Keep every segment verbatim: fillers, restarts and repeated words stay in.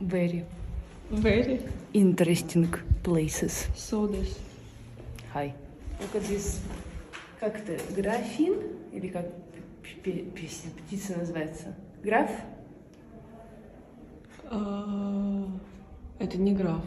Very. Very interesting places. So this. Hi. Look at this. Как это? Графин? Или как песня, птица называется? Граф? Это не граф.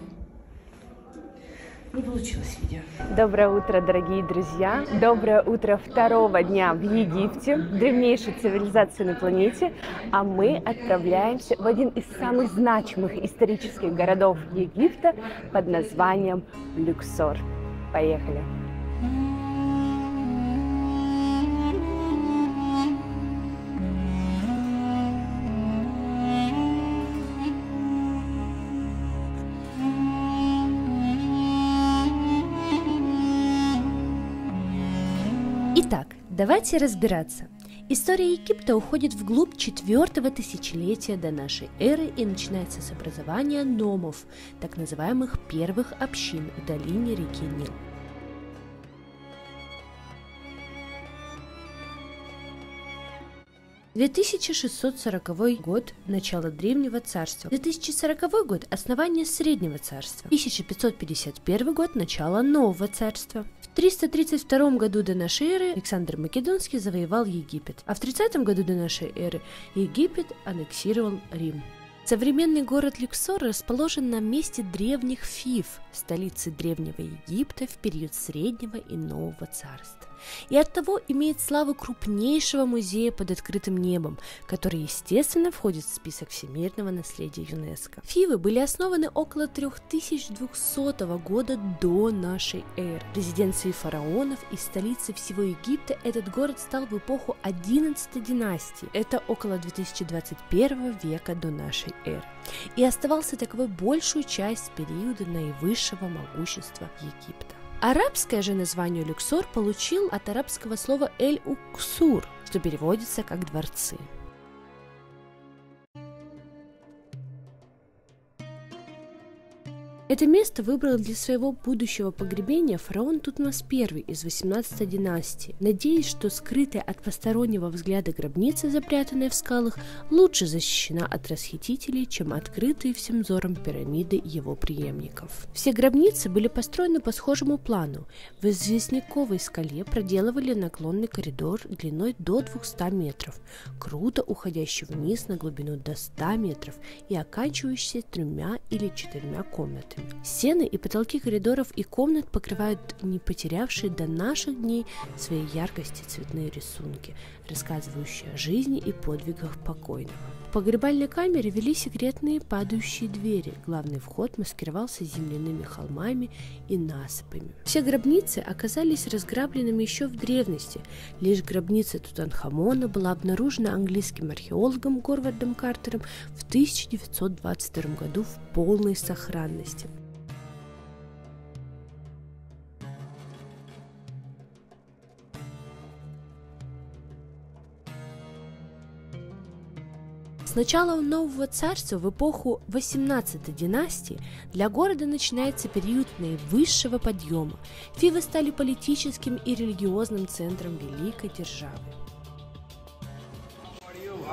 Не получилось видео. Доброе утро, дорогие друзья! Доброе утро второго дня в Египте, древнейшей цивилизации на планете. А мы отправляемся в один из самых значимых исторических городов Египта под названием Люксор. Поехали! Итак, давайте разбираться. История Египта уходит вглубь четвертого тысячелетия до нашей эры и начинается с образования номов, так называемых первых общин в долине реки Нил. две тысячи шестьсот сороковой год – начало Древнего Царства, две тысячи сороковой год – основание Среднего Царства, тысяча пятьсот пятьдесят первый год – начало Нового Царства. В триста тридцать втором году до нашей эры Александр Македонский завоевал Египет, а в тридцатом году до нашей эры Египет аннексировал Рим. Современный город Люксор расположен на месте древних Фив, столицы Древнего Египта в период Среднего и Нового Царства, и оттого имеет славу крупнейшего музея под открытым небом, который, естественно, входит в список всемирного наследия ЮНЕСКО. Фивы были основаны около трёх тысяч двухсотого года до нашей эры. Резиденцией фараонов и столицей всего Египта этот город стал в эпоху одиннадцатой династии, это около две тысячи двадцать первого века до нашей эры. Эры, и оставался таковой большую часть периода наивысшего могущества Египта. Арабское же название Люксор получил от арабского слова «эль-уксур», что переводится как «дворцы». Это место выбрал для своего будущего погребения фараон Тутмос Первый из восемнадцатой династии, надеясь, что скрытая от постороннего взгляда гробница, запрятанная в скалах, лучше защищена от расхитителей, чем открытые всем взором пирамиды его преемников. Все гробницы были построены по схожему плану. В известняковой скале проделывали наклонный коридор длиной до двухсот метров, круто уходящий вниз на глубину до ста метров и оканчивающийся тремя или четырьмя комнатами. Стены и потолки коридоров и комнат покрывают не потерявшие до наших дней своей яркости цветные рисунки, рассказывающие о жизни и подвигах покойного. В погребальной камере вели секретные падающие двери, главный вход маскировался земляными холмами и насыпами. Все гробницы оказались разграбленными еще в древности, лишь гробница Тутанхамона была обнаружена английским археологом Говардом Картером в тысяча девятьсот двадцать втором году в полной сохранности. С началом Нового Царства в эпоху восемнадцатой династии для города начинается период наивысшего подъема. Фивы стали политическим и религиозным центром великой державы.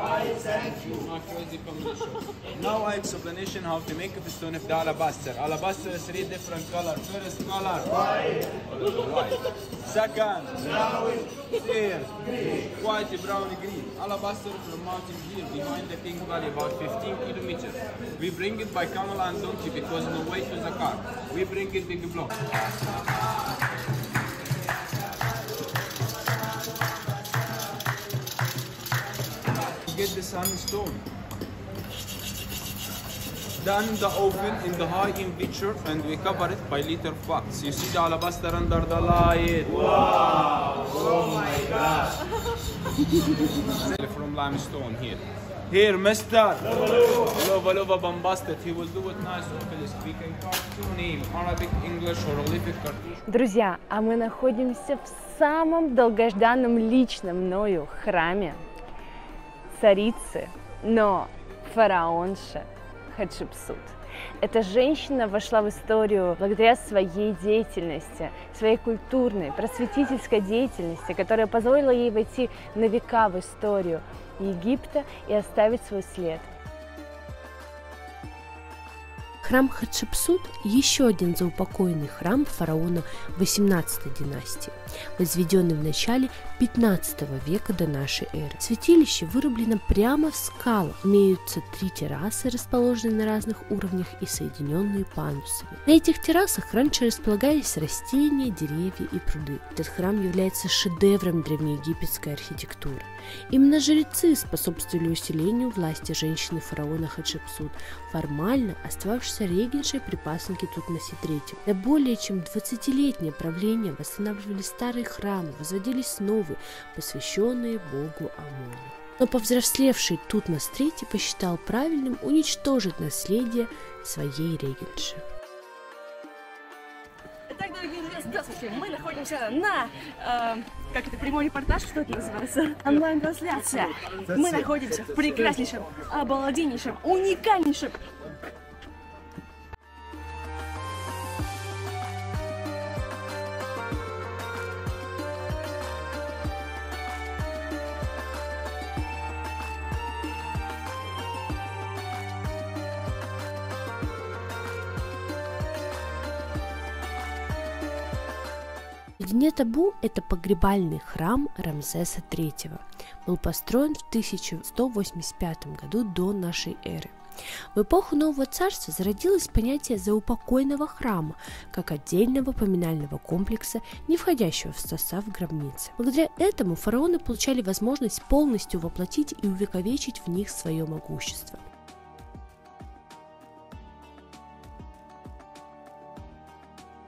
I thank you. Now explanation how to make a stone of the alabaster. Alabaster is three different colors. First color white, white. Second brown, clear, white, brown, green. Alabaster from mountain here behind the pink valley, about fifteen kilometers. We bring it by camel and donkey because no way to the car. We bring it big block. Get the sandstone. Then the oven in the high temperature and we cover it by liter wax. You see the alabaster under the light. Wow! Oh my gosh! From limestone here. Here, Mister Lova Lova bombasted. He will do it nice. We can carve two names, Arabic, English, Hieroglyphic, Cartesian. Друзья, а мы находимся в самом долгожданном лично мною храме царицы, но фараонша Хатшепсут. Эта женщина вошла в историю благодаря своей деятельности, своей культурной, просветительской деятельности, которая позволила ей войти на века в историю Египта и оставить свой след. Храм Хатшепсут – еще один заупокоенный храм фараона восемнадцатой династии, возведенный в начале пятнадцатого века до нашей эры. Святилище вырублено прямо в скалах, имеются три террасы, расположенные на разных уровнях и соединенные пандусами. На этих террасах раньше располагались растения, деревья и пруды. Этот храм является шедевром древнеегипетской архитектуры. Именно жрецы способствовали усилению власти женщины фараона Хатшепсут, формально остававшейся регеншей при пасынке Тутмосе третьем. На более чем двадцатилетнее правление восстанавливали старые храмы, возводились новые, посвященные богу Амону. Но повзрослевший Тутмос третий посчитал правильным уничтожить наследие своей регенши. Итак, дорогие друзья, здравствуйте! Мы находимся на, э, как это, прямой репортаж, что это называется? Онлайн-трансляция. Мы находимся в прекраснейшем, обалденнейшем, уникальнейшем... Мединет-Абу – это погребальный храм Рамзеса третьего. Был построен в тысяча сто восемьдесят пятом году до нашей эры. В эпоху Нового Царства зародилось понятие заупокойного храма как отдельного поминального комплекса, не входящего в состав гробницы. Благодаря этому фараоны получали возможность полностью воплотить и увековечить в них свое могущество.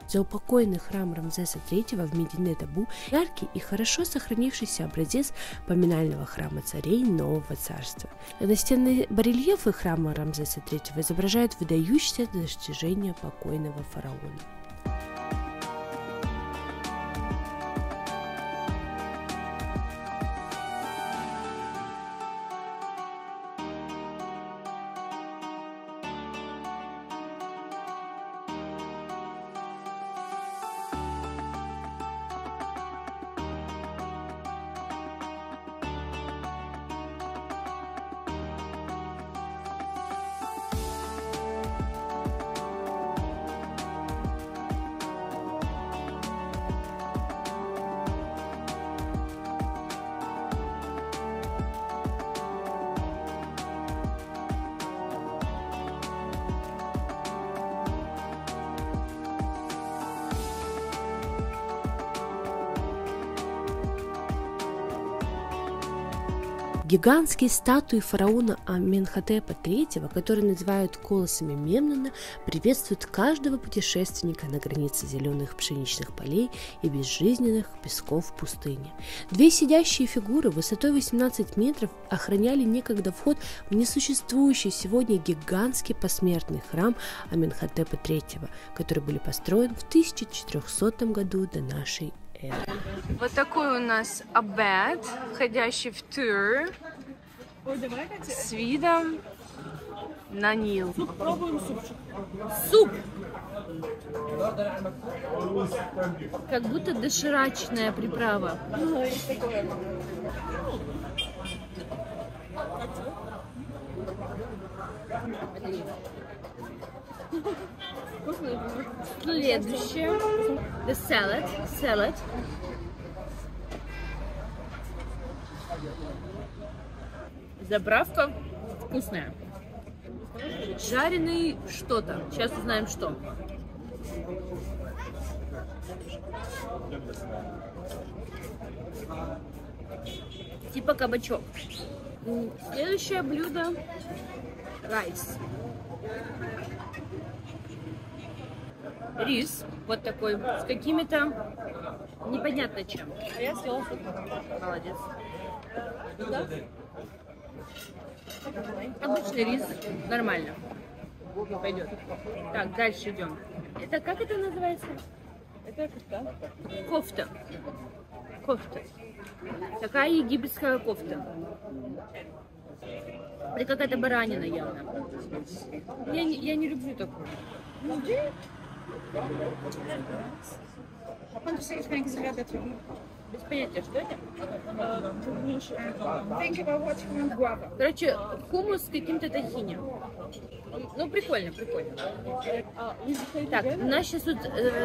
Заупокойный храм Рамзеса третьего в Мединет-Абу – яркий и хорошо сохранившийся образец поминального храма царей Нового Царства. Настенные барельефы храма Рамзеса третьего изображают выдающиеся достижения покойного фараона. Гигантские статуи фараона Аменхотепа третьего, которые называют колоссами Мемнона, приветствуют каждого путешественника на границе зеленых пшеничных полей и безжизненных песков пустыни. Две сидящие фигуры высотой восемнадцать метров охраняли некогда вход в несуществующий сегодня гигантский посмертный храм Аменхотепа третьего, который был построен в тысяча четырехсотом году до нашей эры. Вот такой у нас обед, входящий в тур, с видом на Нил. Суп, пробуем суп. Суп! Как будто доширачная приправа. Следующее. The salad. Salad. Заправка вкусная. Жареный что-то. Сейчас узнаем, что. Типа кабачок. Следующее блюдо. Райс. Рис, вот такой, с какими-то непонятно чем. А я съела суп. Молодец. Да? Обычный рис, нормально. Пойдет. Так, дальше идем. Это как это называется? Это кофта. Кофта. Кофта. Такая египетская кофта. Это какая-то баранина явно. Я не, я не люблю такую. без понятия, что это. Короче, хумус с каким-то тахини. Ну, прикольно, прикольно. Так, у нас сейчас тут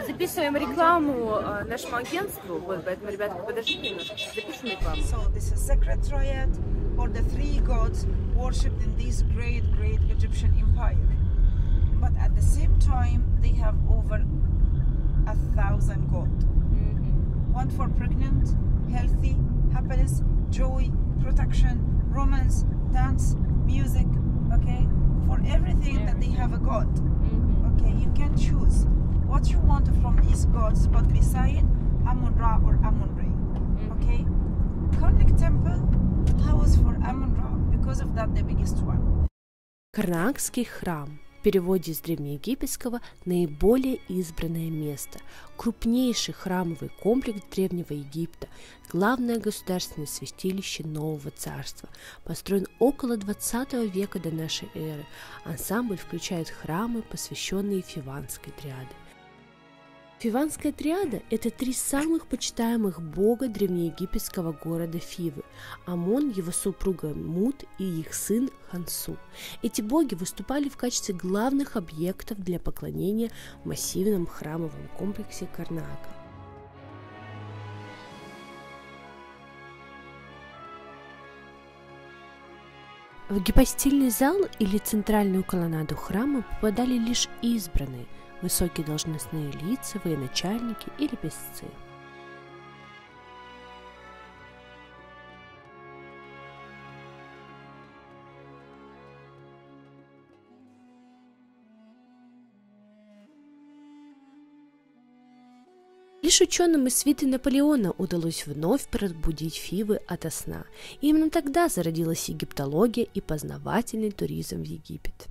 записываем рекламу нашему агентству. Вот, поэтому, ребятки, подождите немножко, запишем рекламу. So, this is Sacred Triad, or the three gods worshipped in this great, great Egyptian empire. But at the same time, they have over a thousand gods. One for pregnant, healthy, happiness, joy, protection, romance, dance, music, okay? For everything that they have a god, okay? You can choose what you want from these gods, but beside Amon-Ra or Amon-Ra, okay? Karnak temple, house for Amon-Ra, because of that the biggest one. Карнакский храм. В переводе с древнеегипетского «наиболее избранное место», крупнейший храмовый комплекс Древнего Египта, главное государственное святилище Нового Царства, построен около двадцатого века до нашей эры. Ансамбль включает храмы, посвященные Фиванской триаде. Фиванская триада – это три самых почитаемых бога древнеегипетского города Фивы – Амон, его супруга Мут и их сын Хансу. Эти боги выступали в качестве главных объектов для поклонения в массивном храмовом комплексе Карнака. В гипостильный зал или центральную колоннаду храма попадали лишь избранные – высокие должностные лица, военачальники или песцы. Лишь ученым из свиты Наполеона удалось вновь пробудить Фивы ото сна. И именно тогда зародилась египтология и познавательный туризм в Египет.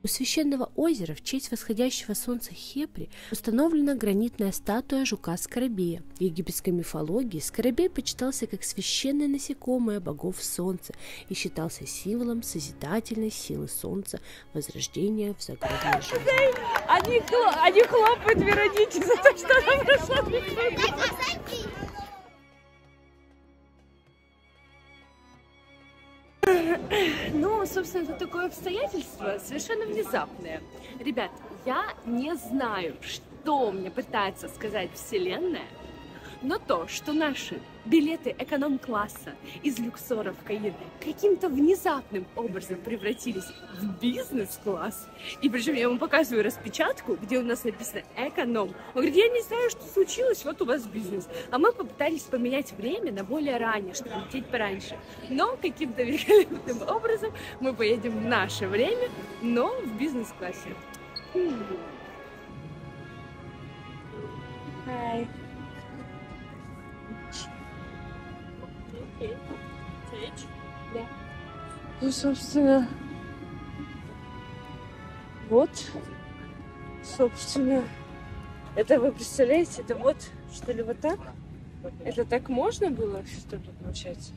У священного озера в честь восходящего солнца Хепри установлена гранитная статуя жука-скарабея. В египетской мифологии скарабей почитался как священное насекомое богов солнца и считался символом созидательной силы солнца, возрождения в загробной жизни. Они, они хлопают Веронике за то, что она прошла. Ну, собственно, это такое обстоятельство совершенно внезапное. Ребят, я не знаю, что мне пытается сказать Вселенная, но то, что наши билеты эконом-класса из Люксора в Каир каким-то внезапным образом превратились в бизнес-класс, и причем я ему показываю распечатку, где у нас написано «эконом». Он говорит, я не знаю, что случилось, вот у вас бизнес. А мы попытались поменять время на более раннее, чтобы лететь пораньше. Но каким-то великолепным образом мы поедем в наше время, но в бизнес-классе. Да. Ну, собственно, вот, собственно, это вы представляете, это вот, что ли, вот так? Это так можно было, что ли, получается?